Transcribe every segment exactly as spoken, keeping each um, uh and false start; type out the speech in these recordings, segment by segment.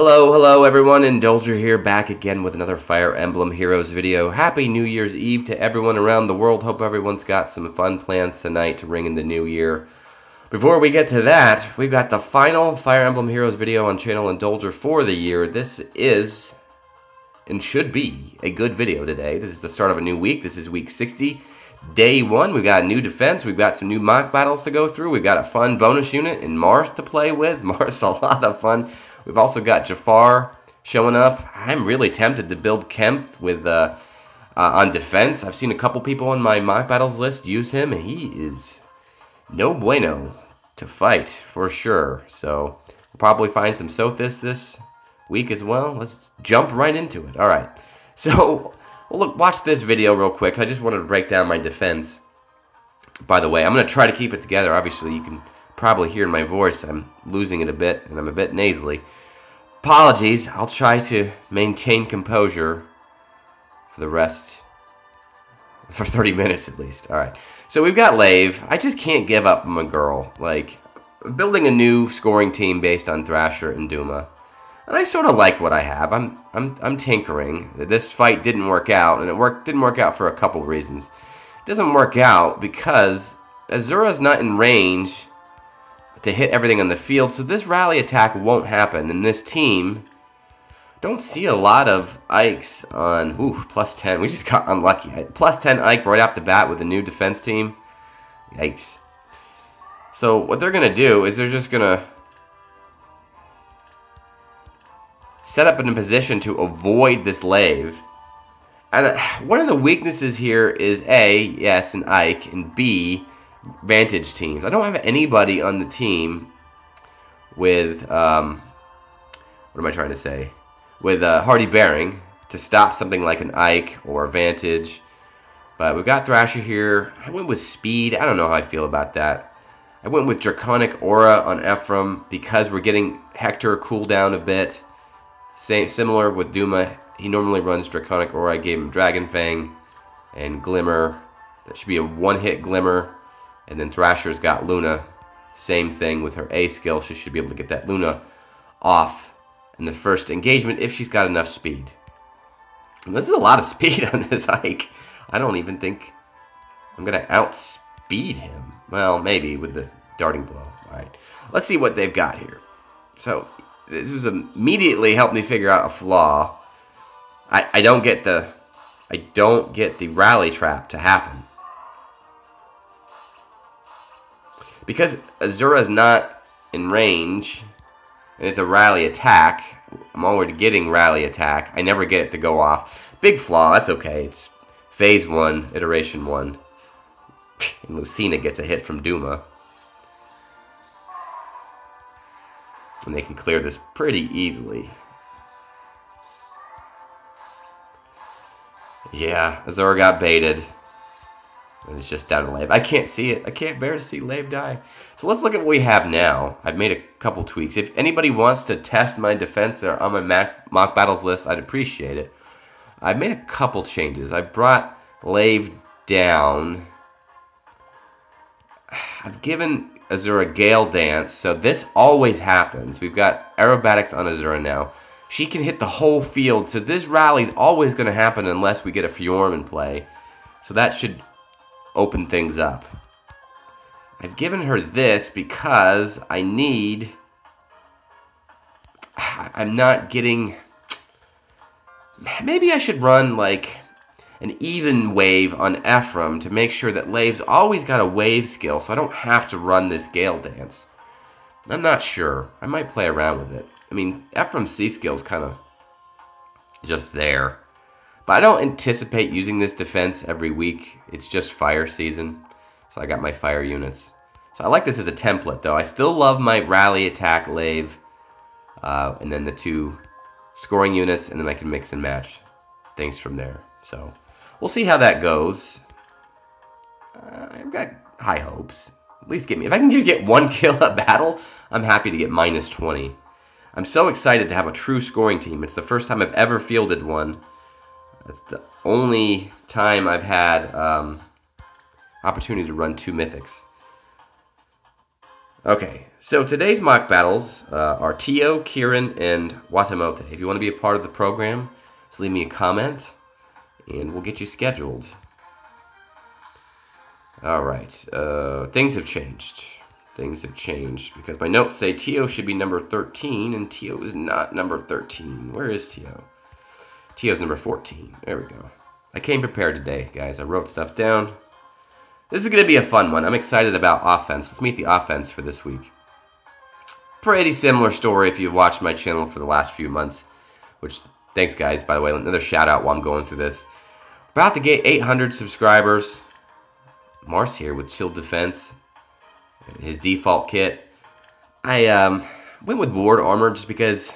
Hello, hello everyone, Ndolger here, back again with another Fire Emblem Heroes video. Happy New Year's Eve to everyone around the world. Hope everyone's got some fun plans tonight to ring in the new year. Before we get to that, we've got the final Fire Emblem Heroes video on channel Ndolger for the year. This is, and should be, a good video today. This is the start of a new week. This is week sixty, day one. We've got a new defense. We've got some new mock battles to go through. We've got a fun bonus unit in Marth to play with. Marth's a lot of fun. We've also got Jafar showing up. I'm really tempted to build Kemp with uh, uh, on defense. I've seen a couple people on my mock battles list use him, and he is no bueno to fight for sure. So we'll probably find some Sothis this week as well. Let's jump right into it. All right. So well, look, watch this video real quick. I just wanted to break down my defense. By the way, I'm going to try to keep it together. Obviously, you can probably hear my voice. I'm losing it a bit, and I'm a bit nasally. Apologies, I'll try to maintain composure for the rest, for thirty minutes at least. All right, so we've got Laev. I just can't give up on my girl. Like, building a new scoring team based on Thrasher and Duma, and I sort of like what I have. I'm I'm I'm tinkering. This fight didn't work out, and it worked didn't work out for a couple reasons. It doesn't work out because Azura's not in range to hit everything on the field, so this rally attack won't happen, and this team don't see a lot of Ikes on, ooh, plus ten, we just got unlucky, plus ten Ike right off the bat with the new defense team, yikes. So what they're going to do is they're just going to set up in a position to avoid this Laev, and one of the weaknesses here is A, yes, an Ike, and B, Vantage teams. I don't have anybody on the team with, um, what am I trying to say? With uh, Hardy Bearing to stop something like an Ike or Vantage. But we've got Thrasher here. I went with Speed. I don't know how I feel about that. I went with Draconic Aura on Ephraim because we're getting Hector cooldown a bit. Same, similar with Duma. He normally runs Draconic Aura. I gave him Dragon Fang and Glimmer. That should be a one-hit Glimmer. And then Thrasher's got Luna. Same thing with her A skill. She should be able to get that Luna off in the first engagement if she's got enough speed. And this is a lot of speed on this Ike. I don't even think I'm going to outspeed him. Well, maybe with the darting blow. All right. Let's see what they've got here. So this was immediately helped me figure out a flaw. I, I don't get the I don't get the rally trap to happen. Because Azura's not in range, and it's a rally attack, I'm already getting rally attack. I never get it to go off. Big flaw, that's okay. It's phase one, iteration one. And Lucina gets a hit from Duma. And they can clear this pretty easily. Yeah, Azura got baited. And it's just down to Laev. I can't see it. I can't bear to see Laev die. So let's look at what we have now. I've made a couple tweaks. If anybody wants to test my defense, they're on my Mac, mock battles list. I'd appreciate it. I've made a couple changes. I brought Laev down. I've given Azura Gale Dance. So this always happens. We've got aerobatics on Azura now. She can hit the whole field. So this rally's always going to happen unless we get a Fjorm in play. So that should open things up. I've given her this because I need, I'm not getting, maybe I should run like an even wave on Ephraim to make sure that Laev's always got a wave skill so I don't have to run this Gale Dance. I'm not sure. I might play around with it. I mean, Ephraim's C skill's kind of just there. But I don't anticipate using this defense every week. It's just fire season. So I got my fire units. So I like this as a template, though. I still love my rally attack Laev. Uh, and then the two scoring units. And then I can mix and match things from there. So we'll see how that goes. Uh, I've got high hopes. At least get me. If I can just get one kill a battle, I'm happy to get minus twenty. I'm so excited to have a true scoring team. It's the first time I've ever fielded one. That's the only time I've had um, opportunity to run two mythics. Okay, so today's mock battles uh, are Tio, Kiran, and Watamote. If you want to be a part of the program, just leave me a comment, and we'll get you scheduled. Alright, uh, things have changed. Things have changed, because my notes say Tio should be number thirteen, and Tio is not number thirteen. Where is Tio? Tio's number fourteen. There we go. I came prepared today, guys. I wrote stuff down. This is going to be a fun one. I'm excited about offense. Let's meet the offense for this week. Pretty similar story if you've watched my channel for the last few months. Which, thanks guys, by the way. Another shout out while I'm going through this. About to get eight hundred subscribers. Marth's here with Shield Defense. His default kit. I um, went with Ward Armor just because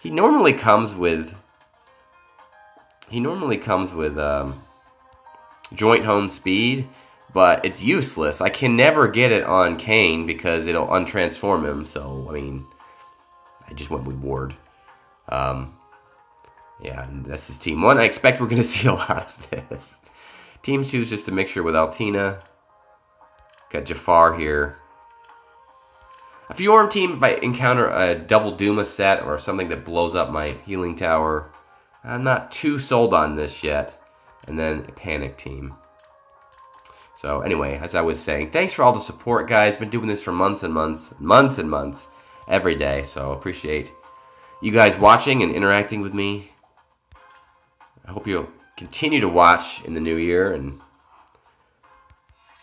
he normally comes with... He normally comes with um, Joint Home Speed. But it's useless. I can never get it on Cain because it'll untransform him. So, I mean, I just went with Ward. Um, yeah, this is Team one. I expect we're going to see a lot of this. Team two is just a mixture with Altina. Got Jafar here. If you are on team, if I encounter a double Duma set or something that blows up my healing tower, I'm not too sold on this yet. And then a Panic team. So anyway, as I was saying, thanks for all the support, guys. Been doing this for months and months, months and months, every day. So appreciate you guys watching and interacting with me. I hope you'll continue to watch in the new year and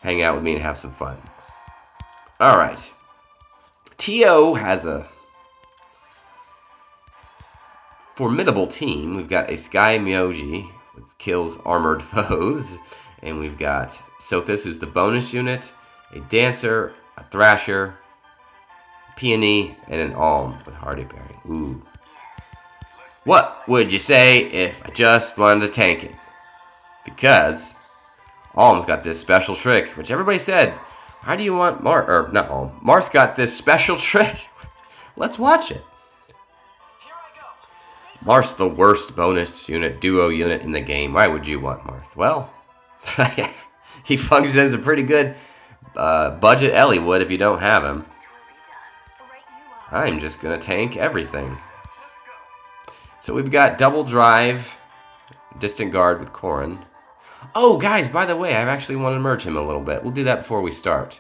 hang out with me and have some fun. All right. Tio has a formidable team. We've got a Sky Myoji that kills armored foes. And we've got Sothis, who's the bonus unit, a Dancer, a Thrasher, Peony, and an Alm with Hardy Bearing. Ooh. What would you say if I just wanted to tank it? Because Alm's got this special trick, which everybody said, how do you want Marth? Or not Alm. Marth's got this special trick. Let's watch it. Marth's the worst bonus unit, duo unit in the game. Why would you want Marth? Well... he functions as a pretty good uh, budget Ellie would if you don't have him. I'm just going to tank everything. So we've got double drive, distant guard with Corrin. Oh, guys, by the way, I actually want to merge him a little bit. We'll do that before we start.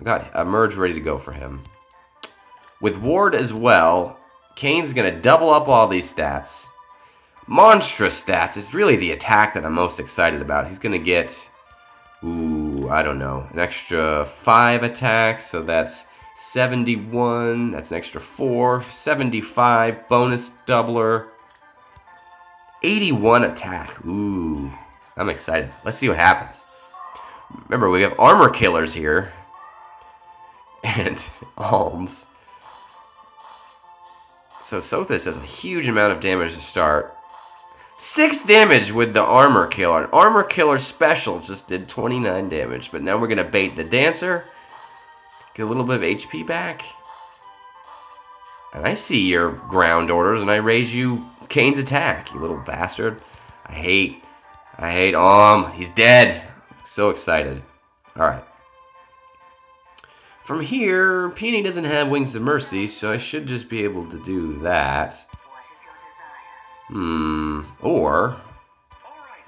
I got a merge ready to go for him. With Ward as well, Cain's going to double up all these stats. Monstrous stats. It's really the attack that I'm most excited about. He's going to get, ooh, I don't know, an extra five attacks. So that's seventy-one. That's an extra four. seventy-five. Bonus doubler. eighty-one attack. Ooh, I'm excited. Let's see what happens. Remember, we have armor killers here. And Alms. So Sothis does a huge amount of damage to start. Six damage with the Armor Killer. An Armor Killer special just did twenty-nine damage. But now we're going to bait the Dancer. Get a little bit of H P back. And I see your ground orders and I raise you Cain's attack, you little bastard. I hate, I hate Om. He's dead. So excited. Alright. From here, Peony doesn't have Wings of Mercy, so I should just be able to do that. Hmm, or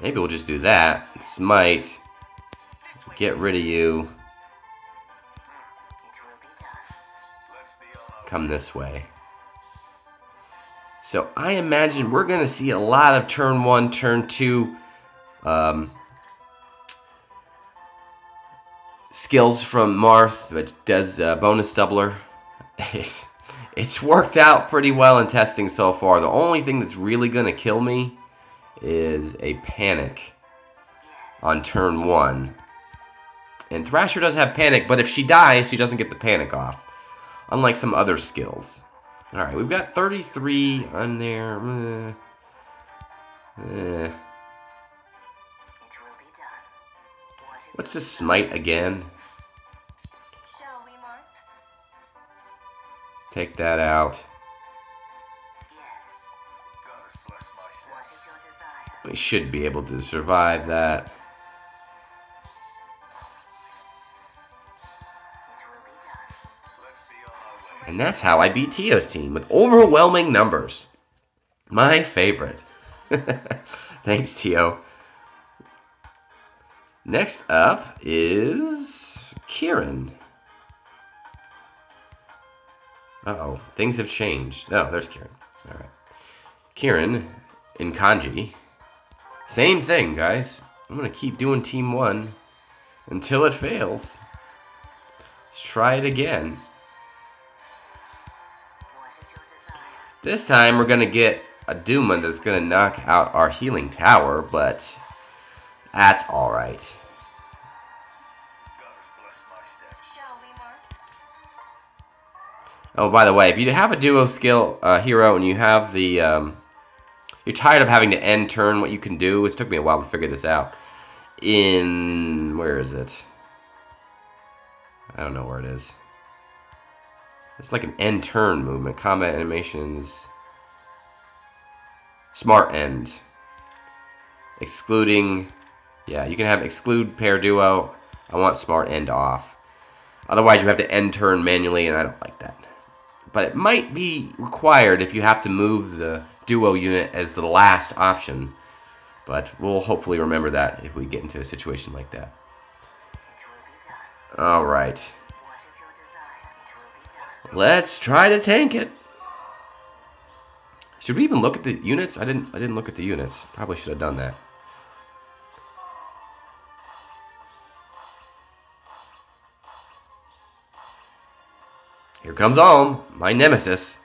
maybe we'll just do that. Smite. Get rid of you. Come this way. So I imagine we're going to see a lot of turn one, turn two um, skills from Marth, which does uh, bonus doubler. It's, it's worked out pretty well in testing so far. The only thing that's really going to kill me is a Panic on turn one. And Thrasher does have Panic, but if she dies, she doesn't get the Panic off. Unlike some other skills. Alright, we've got thirty-three on there. Uh, uh. Let's just smite again. Take that out. We should be able to survive that. And that's how I beat Tio's team, with overwhelming numbers. My favorite. Thanks, Tio. Next up is Kiran. Uh-oh, things have changed. No, there's Kiran. All right. Kiran in kanji. Same thing, guys. I'm going to keep doing team one until it fails. Let's try it again. This time we're going to get a Duma that's going to knock out our healing tower, but that's alright. Oh, by the way, if you have a duo skill uh, hero and you have the... Um, you're tired of having to end turn, what you can do... It took me a while to figure this out. In... Where is it? I don't know where it is. It's like an end turn movement. Combat animations. Smart end. Excluding. Yeah, you can have exclude pair duo. I want smart end off. Otherwise, you have to end turn manually, and I don't like that. But it might be required if you have to move the duo unit as the last option. But we'll hopefully remember that if we get into a situation like that. Alright. Let's try to tank it. Should we even look at the units? I didn't I didn't look at the units. Probably should have done that. Here comes Alm, my nemesis.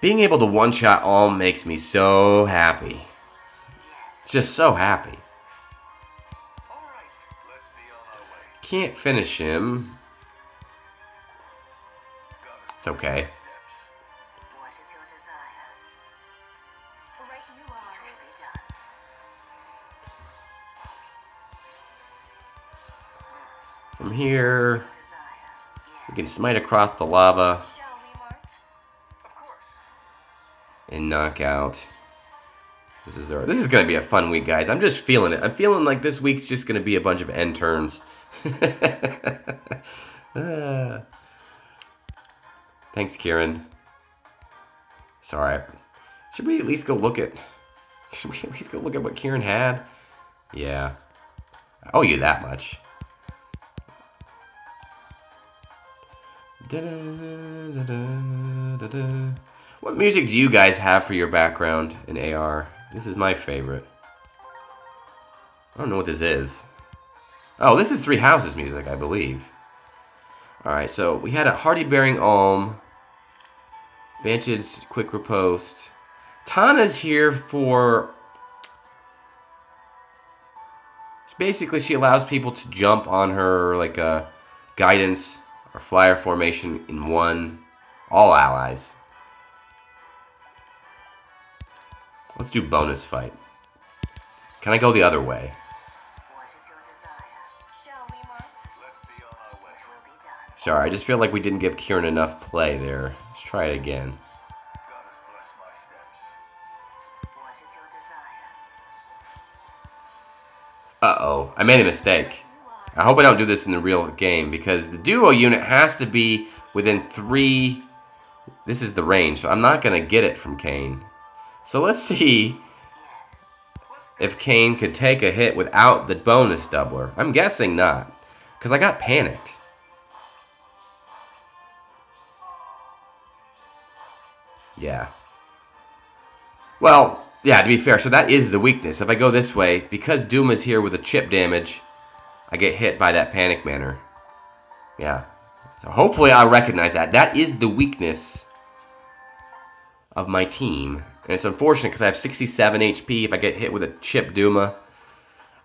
Being able to one-shot Alm makes me so happy. Just so happy. Can't finish him. It's okay. From here, we can smite across the lava and knock out. This is our, this is gonna be a fun week, guys. I'm just feeling it. I'm feeling like this week's just gonna be a bunch of end turns. uh. Thanks, Kiran. Sorry. Should we at least go look at? Should we at least go look at what Kiran had? Yeah. I owe you that much. Da -da, da -da, da -da. What music do you guys have for your background in A R? This is my favorite. I don't know what this is. Oh, this is Three Houses music, I believe. Alright, so we had a Hardy Bearing Alm. Vantage, Quick Riposte. Tana's here for... Basically, she allows people to jump on her, like, a guidance or flyer formation in one. All allies. Let's do bonus fight. Can I go the other way? Sorry, I just feel like we didn't give Kiran enough play there. Let's try it again. Uh-oh, I made a mistake. I hope I don't do this in the real game, because the duo unit has to be within three... This is the range, so I'm not going to get it from Cain. So let's see if Cain could take a hit without the bonus doubler. I'm guessing not, because I got panicked. Yeah. Well, yeah, to be fair, so that is the weakness. If I go this way, because Doom is here with a chip damage, I get hit by that Panic Manner. Yeah. So hopefully I recognize that. That is the weakness of my team. And it's unfortunate because I have sixty-seven H P. If I get hit with a chip Duma,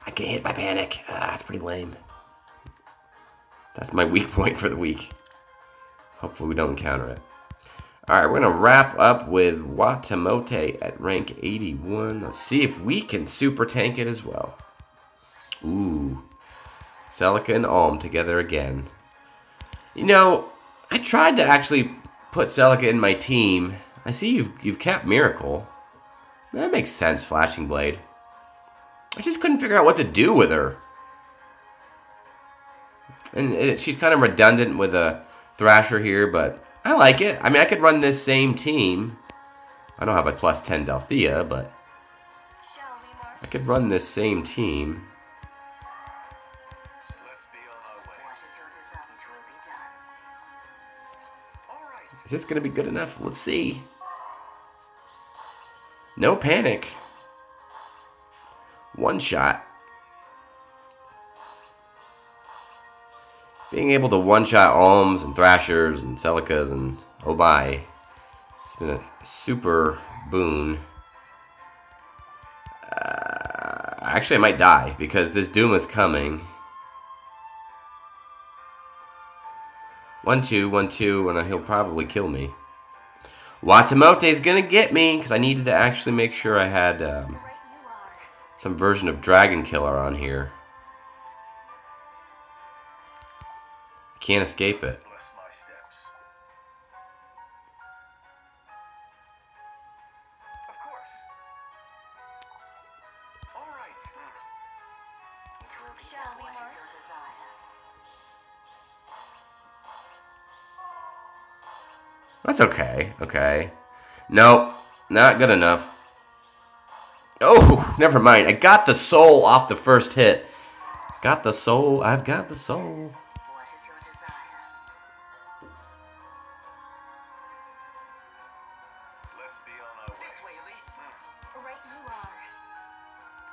I get hit by Panic. Ah, that's pretty lame. That's my weak point for the week. Hopefully we don't encounter it. Alright, we're going to wrap up with Watamote at rank eighty-one. Let's see if we can super tank it as well. Ooh. Celica and Alm together again. You know, I tried to actually put Celica in my team. I see you've, you've capped Miracle. That makes sense, Flashing Blade. I just couldn't figure out what to do with her. And it, she's kind of redundant with a Thrasher here, but... I like it. I mean, I could run this same team. I don't have a plus ten Delthea, but I could run this same team. Is this going to be good enough? Let's see. No panic. One shot. Being able to one shot Alms and Thrashers and Celicas and oh my. It's been a super boon. Uh, actually, I might die because this Duma is coming. One, two, one, two, and he'll probably kill me. Watamote is going to get me, because I needed to actually make sure I had um, some version of Dragon Killer on here. Can't escape it. That's okay, okay. Nope, not good enough. Oh, never mind. I got the soul off the first hit. Got the soul. I've got the soul. What is your desire? Let's be on our way. This way, Elise. Mm. Right you are.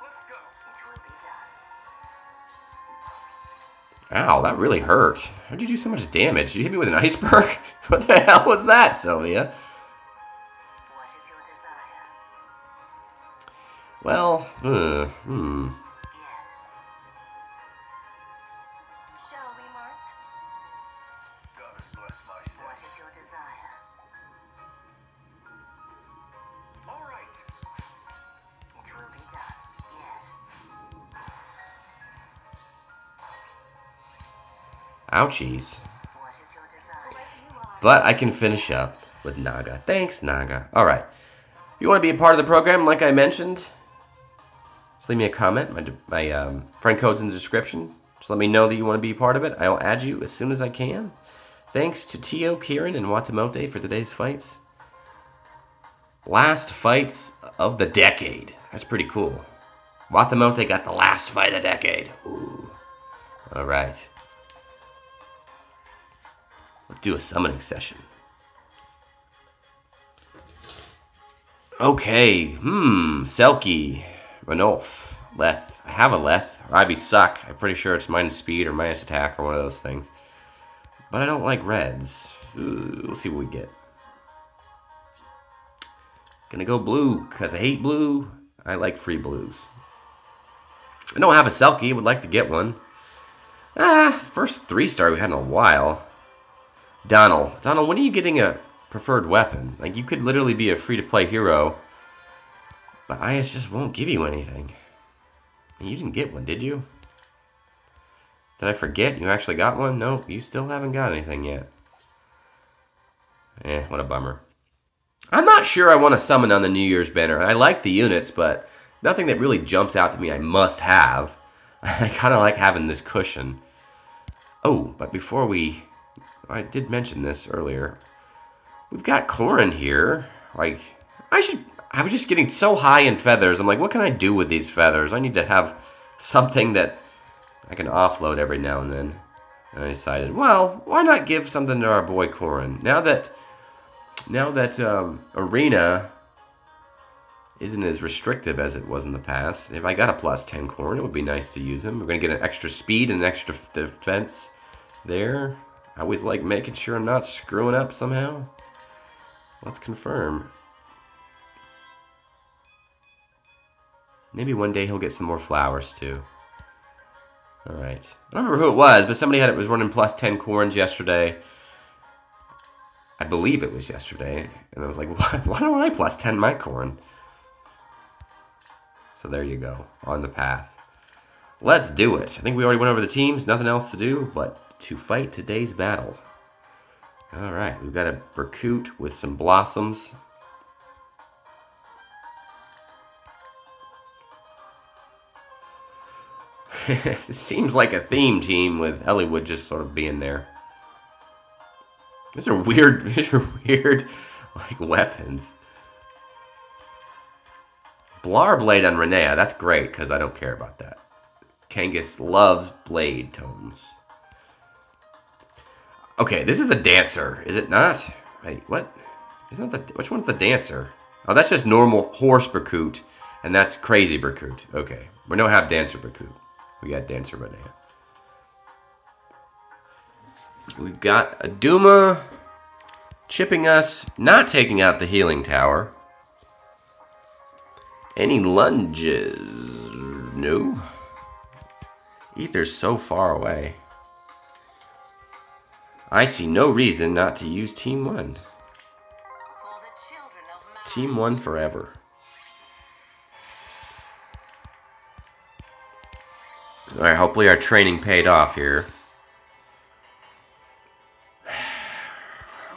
Let's go. It will be done. Ow, that really hurt. How'd you do so much damage? Did you hit me with an iceberg? What the hell was that, Sylvia? What is your desire? Well, uh, hmm. Yes. Shall we, Marth? God has blessed my steps. What is your desire? All right. It will be done. Yes. Ouchies. But I can finish up with Naga. Thanks, Naga. Alright. If you want to be a part of the program, like I mentioned, just leave me a comment. My, my um, friend code's in the description. Just let me know that you want to be a part of it. I'll add you as soon as I can. Thanks to Tio, Kiran, and Watamote for today's fights. Last fights of the decade. That's pretty cool. Watamote got the last fight of the decade. Ooh. Alright. Do a summoning session. Okay, hmm, Selkie, Renolf, Leth. I have a Leth, or I'd be suck. I'm pretty sure it's minus speed or minus attack or one of those things. But I don't like reds. Ooh, we'll see what we get. Gonna go blue, because I hate blue. I like free blues. I don't have a Selkie, would like to get one. Ah, first three star we had in a while. Donald. Donald, when are you getting a preferred weapon? Like, you could literally be a free-to-play hero, but I S just won't give you anything. And you didn't get one, did you? Did I forget you actually got one? Nope, you still haven't got anything yet. Eh, what a bummer. I'm not sure I want to summon on the New Year's banner. I like the units, but nothing that really jumps out to me I must have. I kind of like having this cushion. Oh, but before we... I did mention this earlier. We've got Corrin here. Like, I should... I was just getting so high in feathers. I'm like, what can I do with these feathers? I need to have something that I can offload every now and then. And I decided, well, why not give something to our boy Corrin? Now that... Now that um, Arena isn't as restrictive as it was in the past. If I got a plus ten Corrin, it would be nice to use him. We're going to get an extra speed and an extra defense there. I always like making sure I'm not screwing up somehow. Let's confirm. Maybe one day he'll get some more flowers too. Alright. I don't remember who it was, but somebody had it was running plus ten corns yesterday. I believe it was yesterday. And I was like, why don't I plus ten my corn? So there you go. On the path. Let's do it. I think we already went over the teams. Nothing else to do, but... to fight today's battle. Alright, we've got a Berkut with some blossoms. It seems like a theme team with Elliewood just sort of being there. These are weird, these are weird, like, weapons. Blar Blade on Renea, that's great, because I don't care about that. Kangas loves blade totems. Okay, this is a dancer, is it not? Wait, what? Isn't that the, which one's the dancer? Oh, that's just normal horse Berkut, and that's crazy Berkut. Okay, we don't have dancer Berkut. We got dancer Renea. We've got a Duma chipping us, not taking out the healing tower. Any lunges? No. Aether's so far away. I see no reason not to use Team One. Team One forever. All right. Hopefully our training paid off here.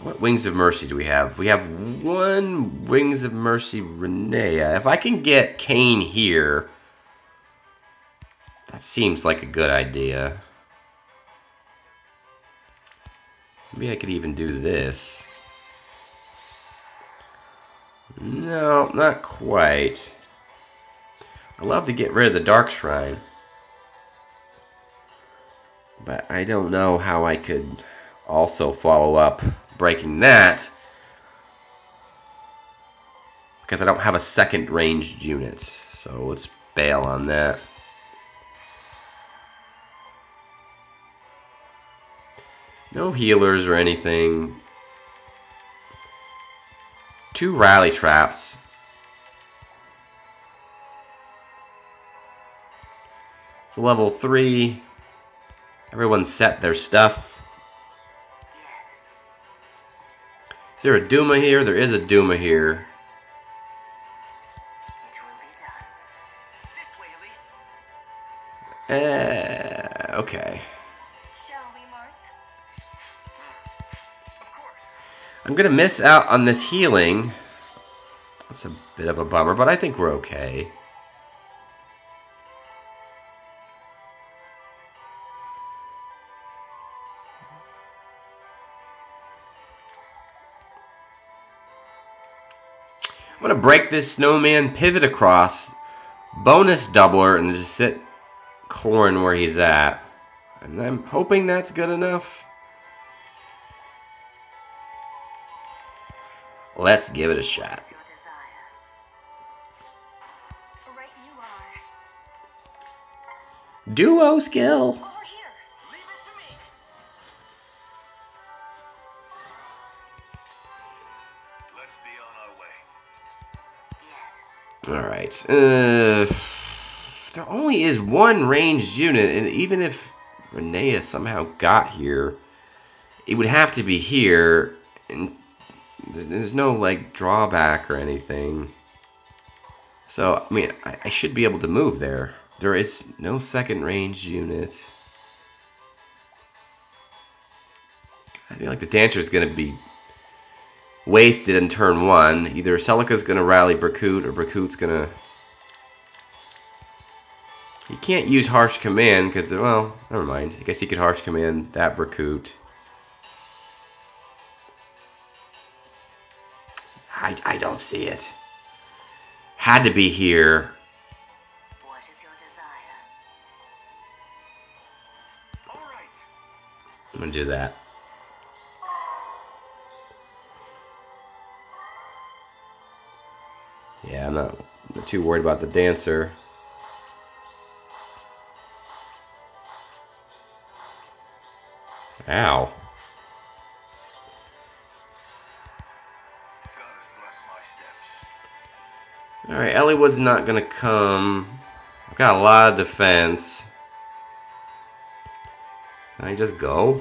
What Wings of Mercy do we have? We have one Wings of Mercy Renea. If I can get Cain here, that seems like a good idea. Maybe I could even do this. No, not quite. I'd love to get rid of the Dark Shrine. But I don't know how I could also follow up breaking that, because I don't have a second ranged unit, so let's bail on that. No healers or anything. Two rally traps. It's level three. Everyone set their stuff. Is there a Duma here? There is a Duma here. Eh, uh, okay. Shall we, Marth? Of course. I'm gonna miss out on this healing. That's a bit of a bummer, but I think we're okay. I'm gonna break this snowman, pivot across, bonus doubler, and just sit Corrin where he's at. And I'm hoping that's good enough. Let's give it a shot. Duo skill. Alright, uh, there only is one ranged unit, and even if Renea somehow got here, it would have to be here, and there's no, like, drawback or anything. So, I mean, I, I should be able to move there. There is no second ranged unit. I feel like the dancer is going to be wasted in turn one. Either Celica's gonna rally Berkut or Berkut's gonna. He can't use harsh command because, well, never mind. I guess he could harsh command that Berkut. I I don't see it. Had to be here. What is your desire? All right. I'm gonna do that. Yeah, I'm not, I'm not too worried about the dancer. Ow. God has blessed my steps. Alright, Elliewood's not gonna come. I've got a lot of defense. Can I just go?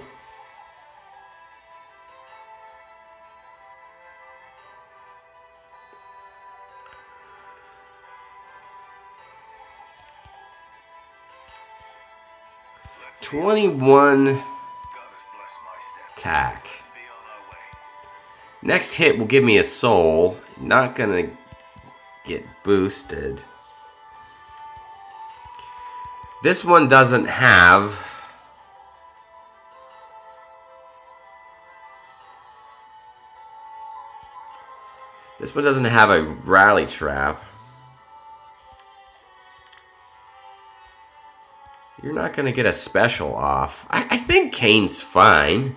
twenty-one attack. Next hit will give me a soul. Not gonna get boosted. This one doesn't have. This one doesn't have a rally trap. You're not going to get a special off. I, I think Cain's fine.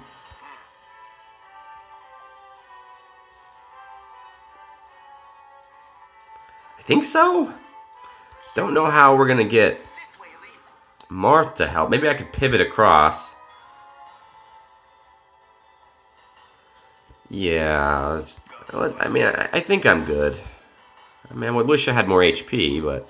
I think so. Don't know how we're going to get Marth to help. Maybe I could pivot across. Yeah. I mean, I, I think I'm good. I mean, I would wish I had more H P, but...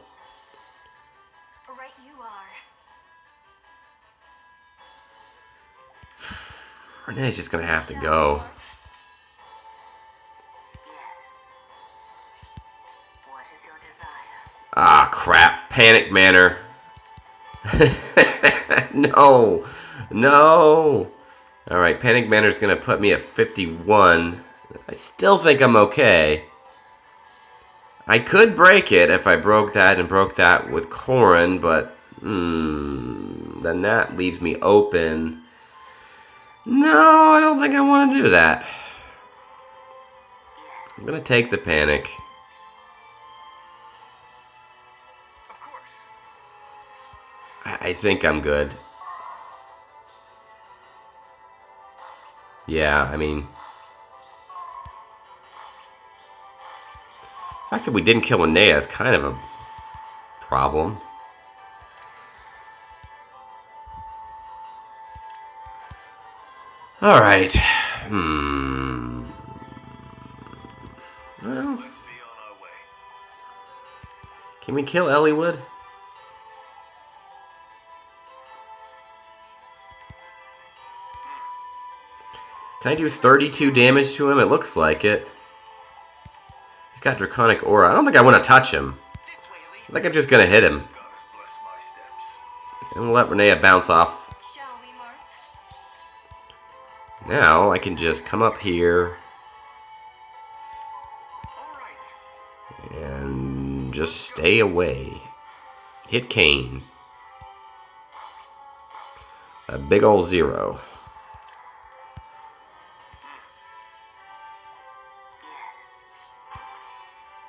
Renea's just gonna have to go. Yes. What is your desire? Ah, crap. Panic Manner. No. No. Alright, Panic Manner's gonna put me at fifty-one. I still think I'm okay. I could break it if I broke that and broke that with Corrin, but... Hmm, then that leaves me open. No, I don't think I want to do that. I'm going to take the panic. Of course. I, I think I'm good. Yeah, I mean... The fact that we didn't kill Renea is kind of a problem. All right. Hmm. Well, let's be on our way. Can we kill Elliewood? Can I do thirty-two damage to him? It looks like it. He's got Draconic Aura. I don't think I want to touch him. I think I'm just gonna hit him. And we'll let Renea bounce off. Now I can just come up here and just stay away. Hit Cain. A big old zero.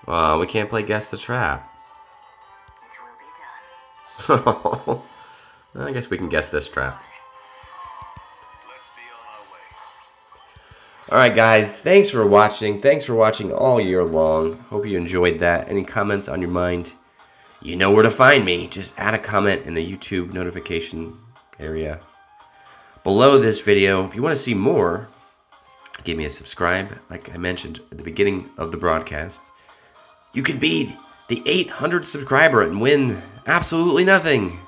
Uh, we can't play Guess the Trap. I guess we can guess this trap. Alright guys, thanks for watching. Thanks for watching all year long. Hope you enjoyed that. Any comments on your mind? You know where to find me. Just add a comment in the YouTube notification area below this video. If you want to see more, give me a subscribe, like I mentioned at the beginning of the broadcast. You can be the eight hundredth subscriber and win absolutely nothing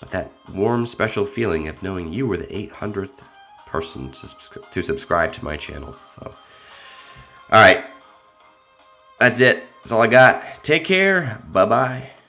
but that warm, special feeling of knowing you were the eight hundredth person to, subscri to subscribe to my channel. So, alright, that's it. That's all I got. Take care. Bye-bye.